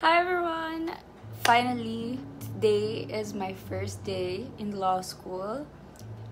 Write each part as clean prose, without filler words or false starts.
Hi everyone! Finally, today is my first day in law school.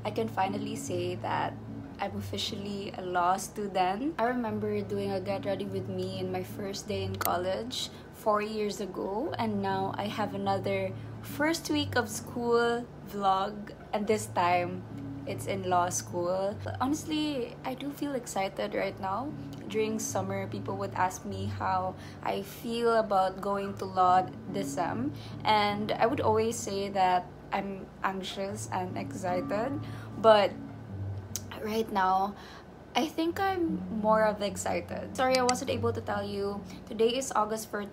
I can finally say that I'm officially a law student. I remember doing a Get Ready With Me in my first day in college 4 years ago, and now I have another first week of school vlog, and this time it's in law school. Honestly, I do feel excited right now. During summer, people would ask me how I feel about going to law this sem, and I would always say that I'm anxious and excited, but right now I think I'm more of excited. Sorry I wasn't able to tell you. Today is August 14,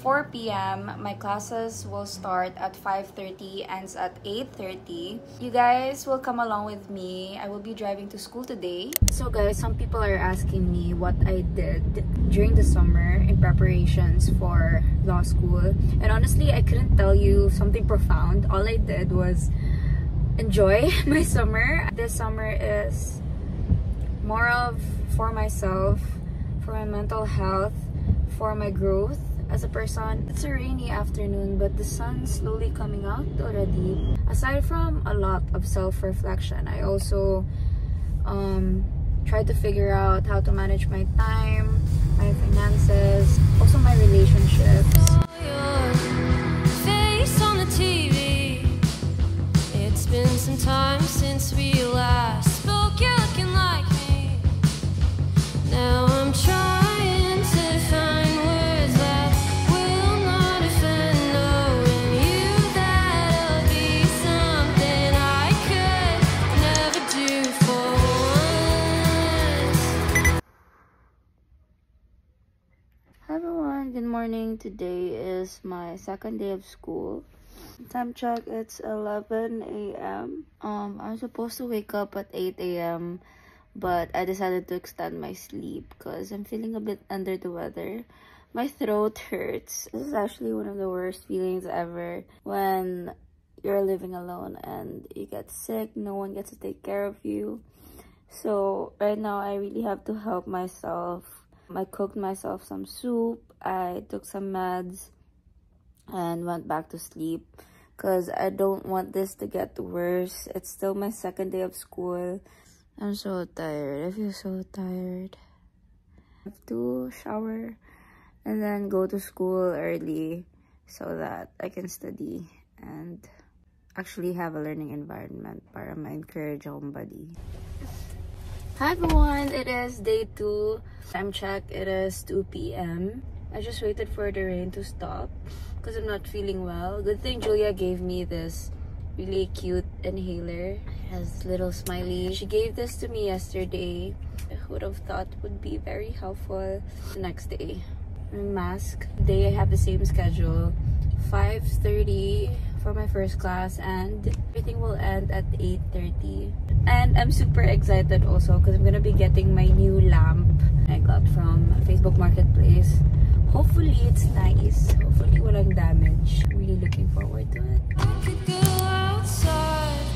4 p.m. My classes will start at 5:30, ends at 8:30. You guys will come along with me. I will be driving to school today. So guys, some people are asking me what I did during the summer in preparations for law school. And honestly, I couldn't tell you something profound. All I did was enjoy my summer. This summer is more of for myself, for my mental health, for my growth as a person. It's a rainy afternoon, but the sun's slowly coming out already. Aside from a lot of self-reflection, I also tried to figure out how to manage my time, my finances, also my relationships. Face on the TV. It's been some time since we last spoke. You're looking like now I'm trying to find words that will not offend, knowing you that'll be something I could never do for once. Hi everyone, good morning. Today is my second day of school. Time check, it's 11 a.m. I'm supposed to wake up at 8 a.m. but I decided to extend my sleep because I'm feeling a bit under the weather. My throat hurts. This is actually one of the worst feelings ever, when you're living alone and you get sick, no one gets to take care of you. So right now I really have to help myself. I cooked myself some soup, I took some meds, and went back to sleep because I don't want this to get worse. It's still my second day of school. I'm so tired. I feel so tired. I have to shower and then go to school early so that I can study and actually have a learning environment para ma-encourage homebody. Hi everyone! It is day 2. Time check, it is 2 p.m. I just waited for the rain to stop because I'm not feeling well. Good thing Julia gave me this really cute inhaler. It has little smiley. She gave this to me yesterday. I would have thought would be very helpful. The next day, my mask. Today I have the same schedule. 5:30 for my first class, and everything will end at 8:30. And I'm super excited also because I'm gonna be getting my new lamp I got from Facebook Marketplace. Hopefully it's nice. Hopefully walang damage. I'm really looking forward to it. I could go outside,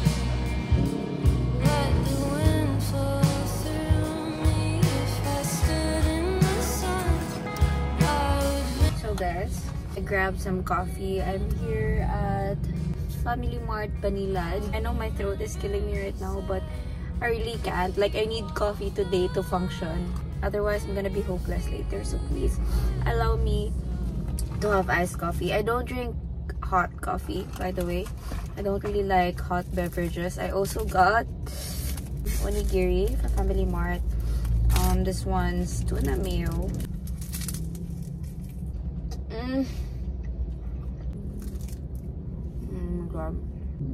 let the wind flow through me. If I stood in the sun, I would... So guys, I grabbed some coffee. I'm here at Family Mart, Banilad. I know my throat is killing me right now, but I really can't. Like, I need coffee today to function. Otherwise, I'm gonna be hopeless later. So please, allow me to have iced coffee. I don't drink hot coffee, by the way. I don't really like hot beverages. I also got onigiri from Family Mart. This one's tuna mayo.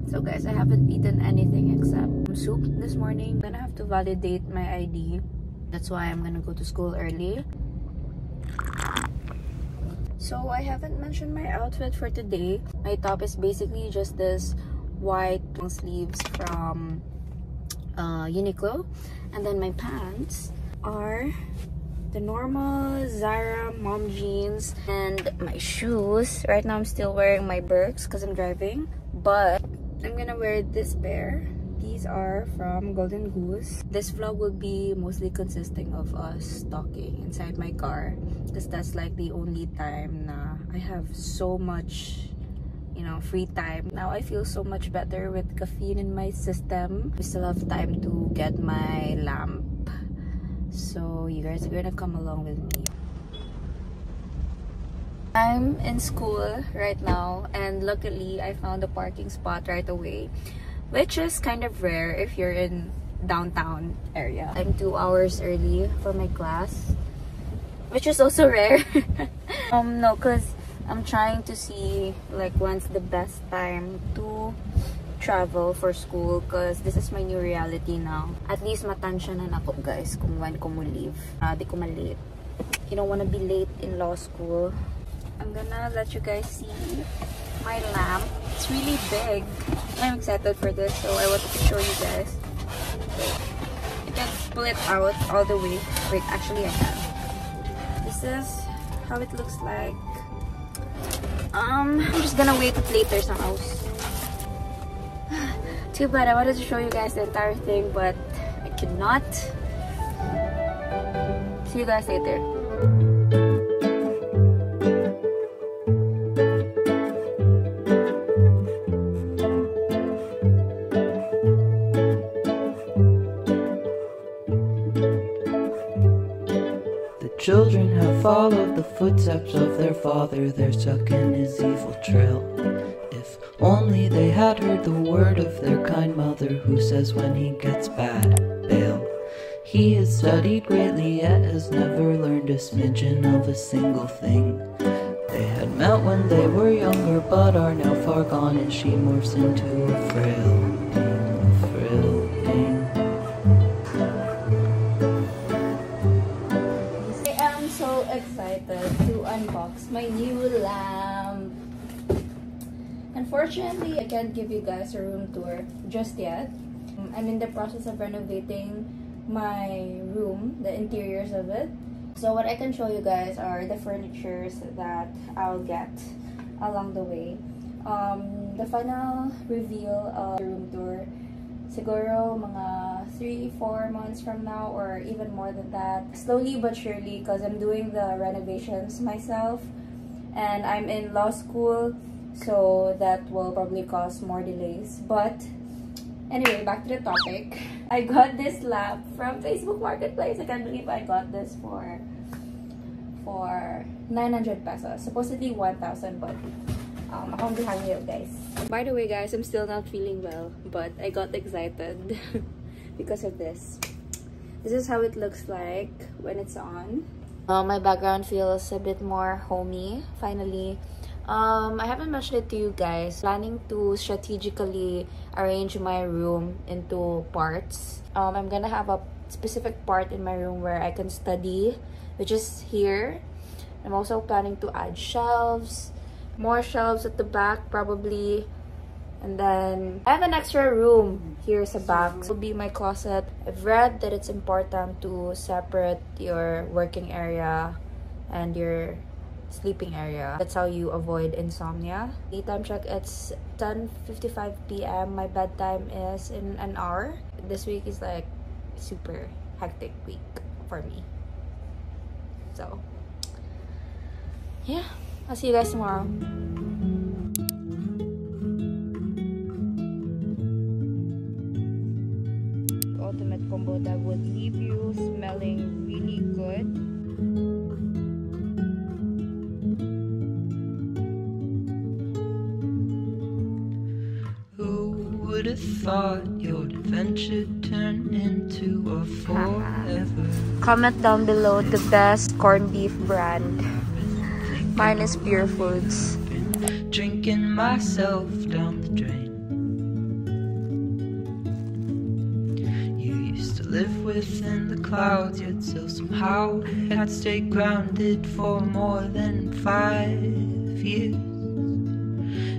So guys, I haven't eaten anything except soup this morning. I'm gonna have to validate my ID. That's why I'm gonna go to school early. So I haven't mentioned my outfit for today. My top is basically just this white long sleeves from Uniqlo, and then my pants are the normal Zara mom jeans, and my shoes. Right now I'm still wearing my Birks because I'm driving, but I'm gonna wear this pair. These are from Golden Goose. This vlog will be mostly consisting of us talking inside my car, because that's like the only time na I have so much, you know, free time. Now I feel so much better with caffeine in my system. We still have time to get my lamp, so you guys are gonna come along with me. I'm in school right now, and luckily I found a parking spot right away, which is kind of rare if you're in downtown area. I'm 2 hours early for my class, which is also rare. No, because I'm trying to see like when's the best time to travel for school, because this is my new reality now. At least matansyanan ako guys kung when ko mo leave. Di ko malate. You don't want to be late in law school. I'm gonna let you guys see my lamp. It's really big. I'm excited for this, so I wanted to show you guys. You can pull it out all the way. Wait, actually I can. This is how it looks like. I'm just gonna wait it later somehow. Too bad, I wanted to show you guys the entire thing, but I could not. See you guys later. Children have followed the footsteps of their father, they're stuck in his evil trail. If only they had heard the word of their kind mother, who says when he gets bad, bail. He has studied greatly, yet has never learned a smidgen of a single thing. They had met when they were younger, but are now far gone, and she morphs into a frail being, a frail being. Unbox my new lamp. Unfortunately, I can't give you guys a room tour just yet. I'm in the process of renovating my room, the interiors of it. So what I can show you guys are the furnitures that I'll get along the way. The final reveal of the room tour, siguro mga 3-4 months from now, or even more than that, slowly but surely, because I'm doing the renovations myself and I'm in law school, so that will probably cause more delays. But anyway, back to the topic. I got this lamp from Facebook Marketplace. I can't believe I got this for 900 pesos, supposedly 1,000, but I'm behind you guys. By the way guys, I'm still not feeling well, but I got excited because of this. This is how it looks like when it's on. My background feels a bit more homey, finally. I haven't mentioned it to you guys. Planning to strategically arrange my room into parts. I'm gonna have a specific part in my room where I can study, which is here. I'm also planning to add shelves. More shelves at the back, probably. And then I have an extra room here at the back. This will be my closet. I've read that it's important to separate your working area and your sleeping area. That's how you avoid insomnia. Daytime check, it's 10:55 p.m. My bedtime is in an hour. This week is like super hectic week for me. So, yeah. I'll see you guys tomorrow. The ultimate combo that would leave you smelling really good. Who would have thought your adventure turned into a forever? Comment down below the best corned beef brand. Mine is Pure Foods. Drinking myself down the drain. You used to live within the clouds, yet still somehow had stayed grounded for more than 5 years.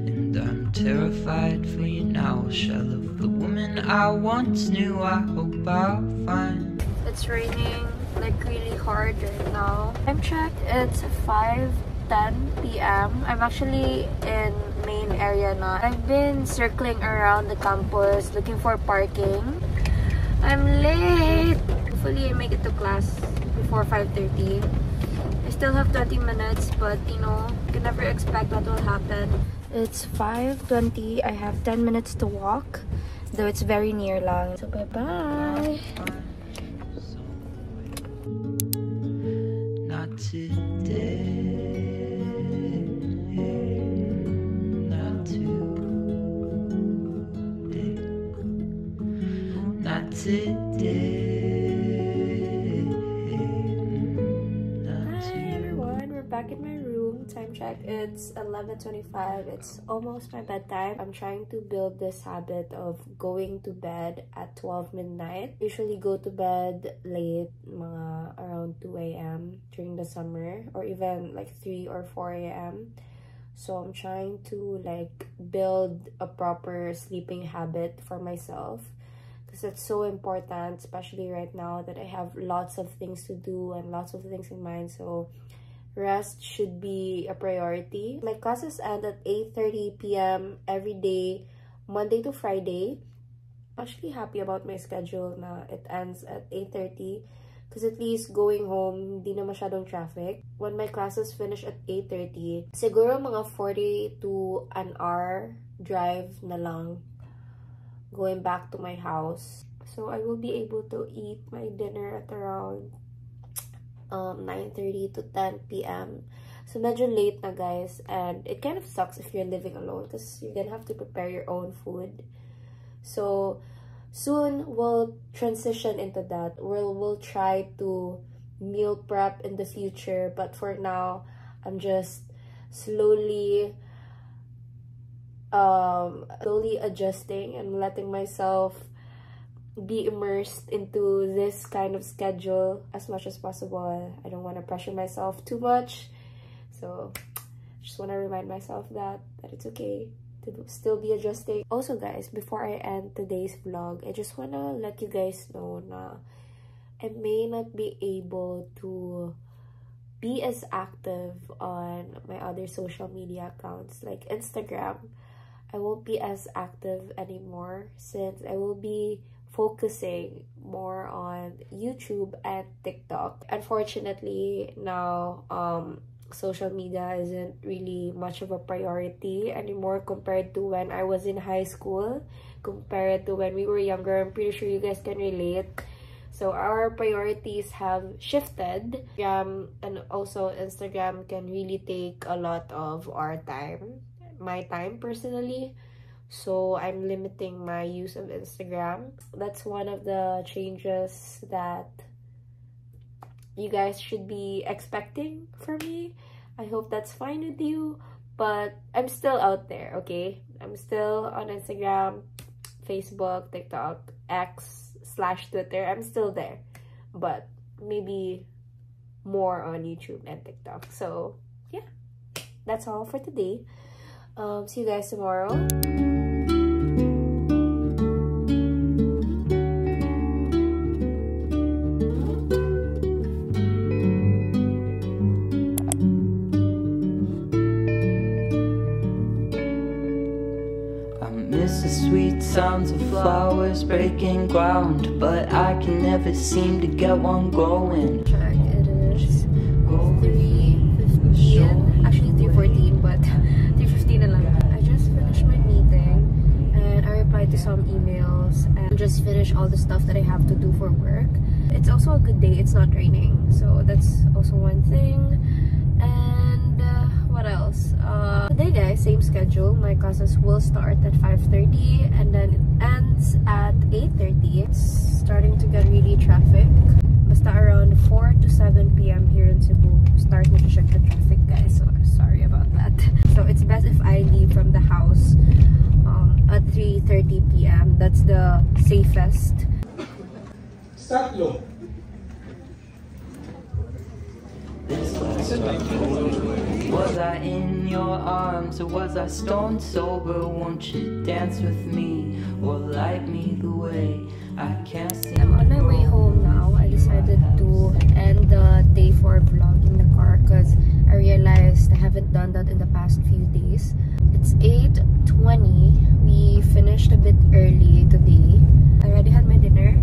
And I'm terrified for you now, shell of the woman I once knew. I hope I'll find. It's raining like really hard right now. Time check, it's 5 10 p.m. I'm actually in main area now. I've been circling around the campus looking for parking. I'm late. Hopefully I make it to class before 5:30. I still have 20 minutes, but you know, you can never expect what will happen. It's 5:20. I have 10 minutes to walk, though it's very near lang. So bye-bye. Not today. Not today. Not today. Hi everyone, we're back in my room. Time check, it's 11:25. It's almost my bedtime. I'm trying to build this habit of going to bed at 12 midnight. Usually go to bed late, mga around 2 a.m. during the summer, or even like 3 or 4 a.m. So I'm trying to like build a proper sleeping habit for myself, because it's so important, especially right now that I have lots of things to do and lots of things in mind. So rest should be a priority. My classes end at 8:30 p.m. every day, Monday to Friday. I'm actually happy about my schedule na it ends at 8:30, because at least going home, hindi na masyadong traffic. When my classes finish at 8:30, siguro mga 40 to an hour drive na lang going back to my house. So I will be able to eat my dinner at around 9:30 to 10 p.m. So medyo late na, guys. And it kind of sucks if you're living alone, because you're gonna have to prepare your own food. So soon we'll transition into that. We'll try to meal prep in the future, but for now I'm just slowly adjusting and letting myself be immersed into this kind of schedule as much as possible. I don't want to pressure myself too much, so just want to remind myself that it's okay to still be adjusting. Also, guys, before I end today's vlog, I just wanna let you guys know na I may not be able to be as active on my other social media accounts like Instagram. I won't be as active anymore since I will be focusing more on YouTube and TikTok. Unfortunately, now social media isn't really much of a priority anymore compared to when I was in high school, compared to when we were younger. I'm pretty sure you guys can relate. So our priorities have shifted, and also Instagram can really take a lot of our time, my time personally. So I'm limiting my use of Instagram. That's one of the changes that you guys should be expecting from me. I hope that's fine with you, but I'm still out there, okay? I'm still on Instagram, Facebook, TikTok, X/Twitter. I'm still there, but maybe more on YouTube and TikTok. So yeah, that's all for today. See you guys tomorrow. Sounds of flowers breaking ground, but I can never seem to get one going. Check, it is 3:15, actually 3:14, but 3:15 na lang. I just finished my meeting and I replied to some emails and just finished all the stuff that I have to do for work. It's also a good day, it's not raining, so that's also one thing. And what else? Today, guys, same schedule. My classes will start at 5:30 and then it ends at 8:30. It's starting to get really traffic. Basta around 4 to 7 p.m. here in Cebu, starting to check the traffic, guys. So sorry about that. So it's best if I leave from the house at 3:30 p.m. That's the safest. Start low. Was I in your arms, or was I stone sober? Won't you dance with me or light me the way? I can't see. I'm on my way home now. I decided to end the day 4 vlog in the car because I realized I haven't done that in the past few days. It's 8:20. We finished a bit early today. I already had my dinner.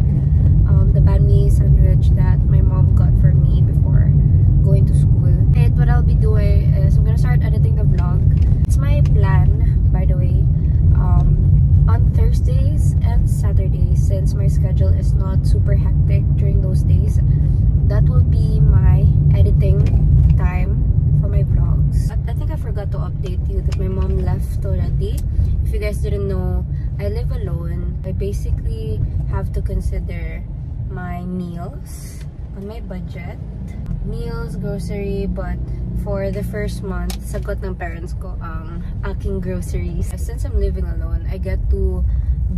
The banh mi sandwich that my mom got for me before going to school. And what I'll be doing is I'm gonna start editing the vlog. It's my plan, by the way. On Thursdays and Saturdays, since my schedule is not super hectic during those days, that will be my editing time for my vlogs. But I think I forgot to update you that my mom left already. If you guys didn't know, I live alone. I basically have to consider my meals on my budget. Meals, grocery, but for the first month, sagot ng parents ko ang aking groceries. Since I'm living alone, I get to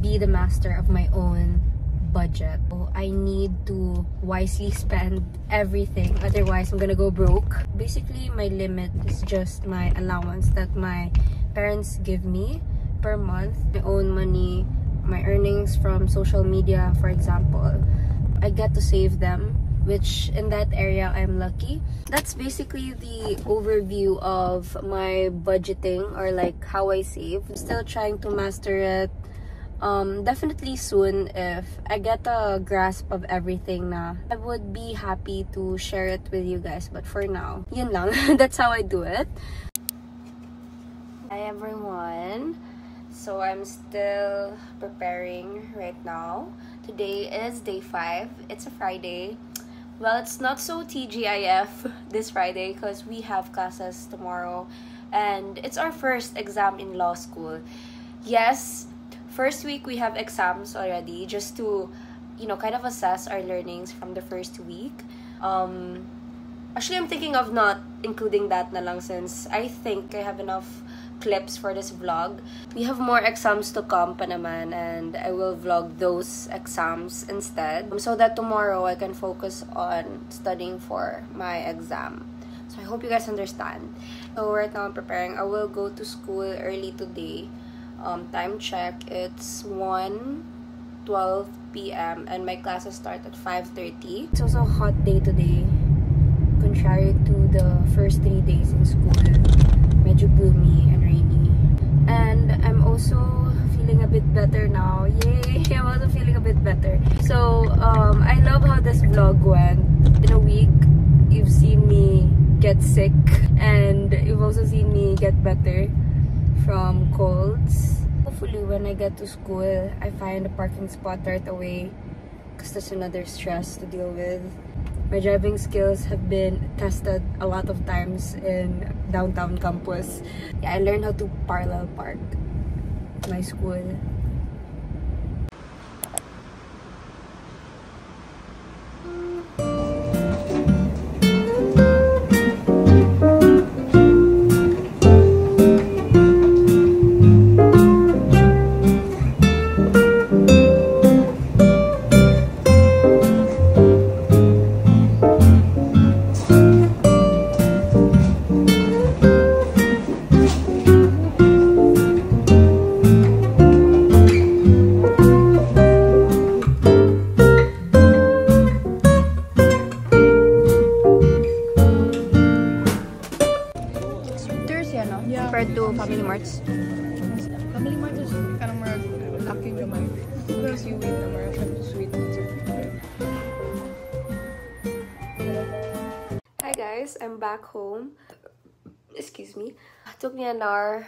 be the master of my own budget. So I need to wisely spend everything, otherwise I'm gonna go broke. Basically, my limit is just my allowance that my parents give me per month. My own money, my earnings from social media, for example, I get to save them, which in that area I'm lucky. That's basically the overview of my budgeting, or like how I save. I'm still trying to master it. Definitely soon, if I get a grasp of everything na, I would be happy to share it with you guys, but for now, yun lang. That's how I do it. Hi everyone. So I'm still preparing right now. Today is day 5. It's a Friday. Well, it's not so TGIF this Friday because we have classes tomorrow and it's our first exam in law school. Yes, first week we have exams already just to, you know, kind of assess our learnings from the first week. Actually, I'm thinking of not including that na lang since I think I have enough clips for this vlog. We have more exams to come pa naman, and I will vlog those exams instead so that tomorrow I can focus on studying for my exam. So I hope you guys understand. So right now I'm preparing. I will go to school early today. Time check, it's 1:12 p.m. and my classes start at 5:30. It's also a hot day today, contrary to the first 3 days in school. Medyo gloomy and rainy. And I'm also feeling a bit better now. Yay! I'm also feeling a bit better. So, I love how this vlog went. In a week, you've seen me get sick. And you've also seen me get better from colds. Hopefully, when I get to school, I find a parking spot right away. Because that's another stress to deal with. My driving skills have been tested a lot of times in downtown campus. Yeah, I learned how to parallel park at my school. To Family Marts. Family Mart is kind of more lucky to my because you wait the more sweet. Hi guys, I'm back home. Excuse me. It took me an hour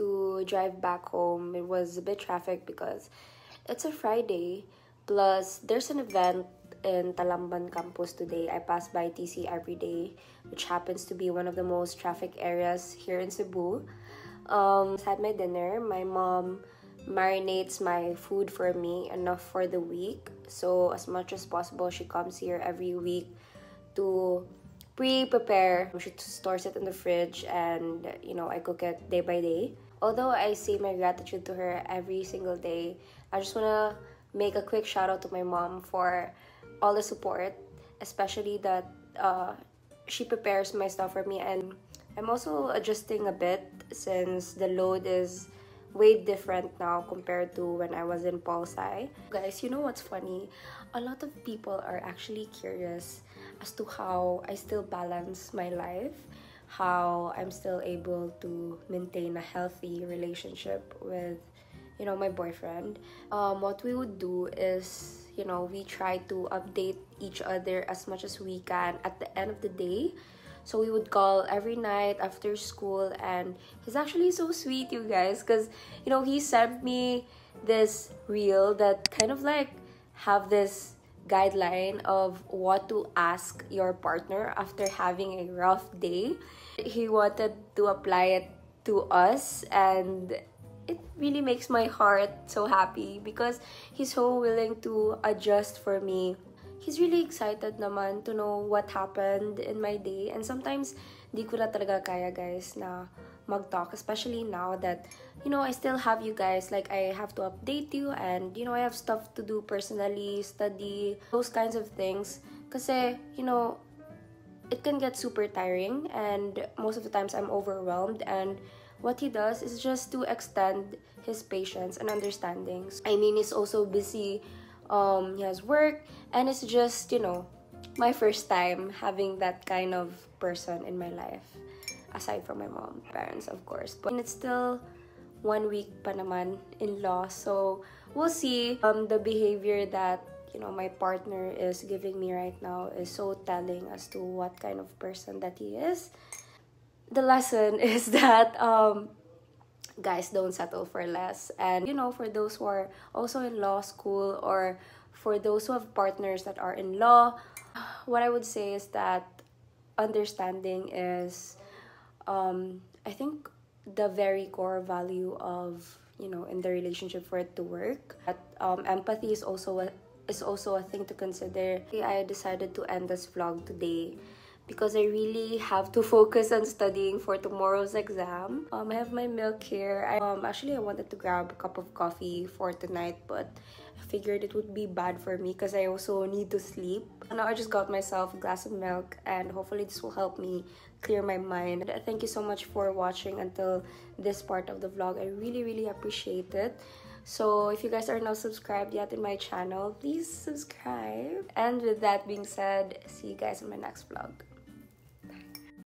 to drive back home. It was a bit traffic because it's a Friday. Plus, there's an event in Talamban campus today. I pass by TC every day, which happens to be one of the most traffic areas here in Cebu. I had my dinner. My mom marinates my food for me enough for the week. So as much as possible, she comes here every week to pre-prepare. She stores it in the fridge and, you know, I cook it day by day. Although I say my gratitude to her every single day, I just want to make a quick shout out to my mom for all the support, especially that she prepares my stuff for me. And I'm also adjusting a bit since the load is way different now compared to when I was in Paul Sai. Guys, you know what's funny? A lot of people are actually curious as to how I still balance my life, how I'm still able to maintain a healthy relationship with, you know, my boyfriend. What we would do is, you know, we try to update each other as much as we can at the end of the day. So we would call every night after school, and he's actually so sweet, you guys, because, you know, he sent me this reel that kind of like have this guideline of what to ask your partner after having a rough day. He wanted to apply it to us, and it really makes my heart so happy because he's so willing to adjust for me. He's really excited naman to know what happened in my day, and sometimes di ko na talaga kaya, guys, na mag-talk, especially now that, you know, I still have you guys. Like, I have to update you, and, you know, I have stuff to do personally, study, those kinds of things. Kasi, you know, it can get super tiring, and most of the times I'm overwhelmed. And what he does is just to extend his patience and understanding. I mean, he's also busy, he has work, and it's just, you know, my first time having that kind of person in my life. Aside from my mom, parents, of course. But it's still 1 week pa naman in law, so we'll see. The behavior that, you know, my partner is giving me right now is so telling as to what kind of person that he is. The lesson is that guys, don't settle for less. And, you know, for those who are also in law school, or for those who have partners that are in law, what I would say is that understanding is, I think, the very core value of, you know, in the relationship for it to work. But empathy is also a thing to consider. I decided to end this vlog today because I really have to focus on studying for tomorrow's exam. I have my milk here. Actually, I wanted to grab a cup of coffee for tonight, but I figured it would be bad for me because I also need to sleep. Now I just got myself a glass of milk, and hopefully this will help me clear my mind. Thank you so much for watching until this part of the vlog. I really, really appreciate it. So if you guys are not subscribed yet in my channel, please subscribe. And with that being said, see you guys in my next vlog.